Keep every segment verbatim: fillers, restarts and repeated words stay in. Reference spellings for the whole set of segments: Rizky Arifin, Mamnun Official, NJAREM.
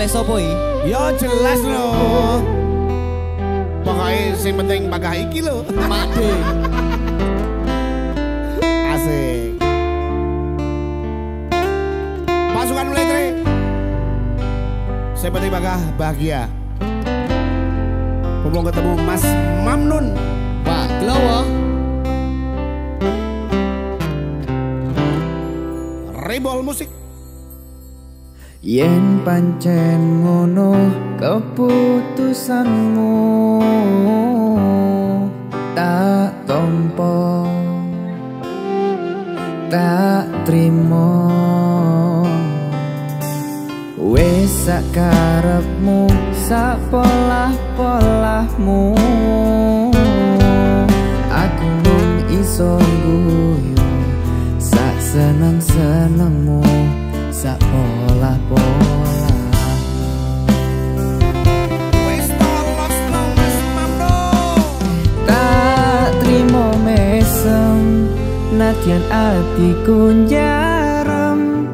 milih sopoi? Ya jelas loh. Pokoknya sing penting bagah iki loh. Mati. Asik. Pasukan mulai tri. Sing penting bagah bahagia. Mumpung ketemu Mas Mamnun. Pak Glowo. Ribol musik. Yen pancen ngono keputusanmu tak tompo tak trimo wes sakarepmu sapolah-polahmu aku mung iso guyu sak seneng-senengmu sak pola-pola. Tak trimo mesem nadyan atiku njarem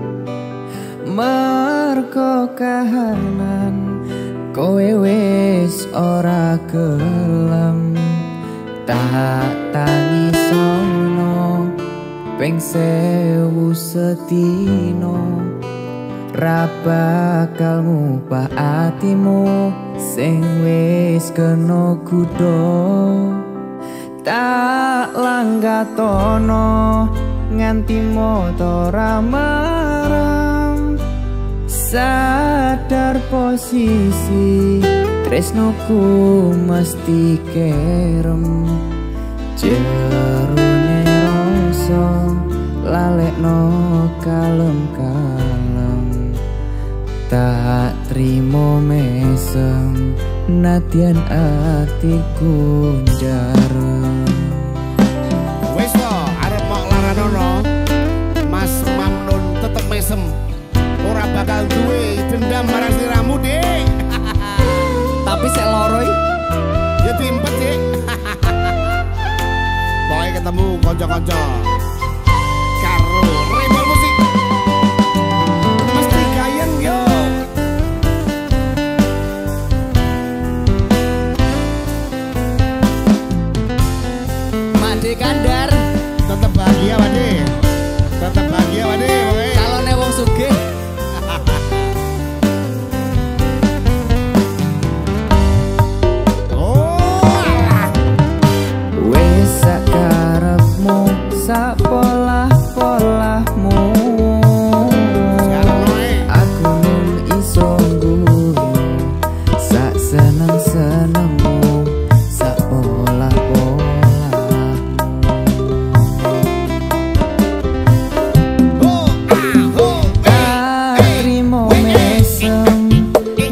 merko kahanan kowe wis ora gelem tak tangisono peng sewu setino ra bakal ngubah atimu sing wis kena kudo tak langgatono nganti motor merem sadar posisi tresnoku mesti kerem jerone rasa lalekno kalem-kalem tak trimo mesem nadyan atiku njarem. Wis to arep mok laranono Mas Mamnun tetep mesem ora bakal duwe dendam marang sliramu Dik. Tapi sik loro iki ya timpet Dik. Pokoke ketemu kanca-kanca karo Rebel Musik. Mesti gayeng yo. Kandar tetap bahagia Wade, tetap bahagia Wade. Kalau newong sugih oh wes sakarepmu sapolah polahmu aku iso guyu sak seneng senengmu sak polah-polah.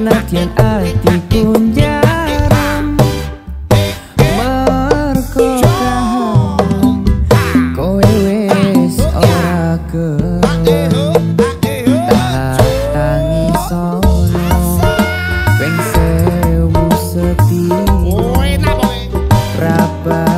Nadyan atiku njarem merko kahanan kowe wis ora gelem tak tangisono peng sewu setino ra bakal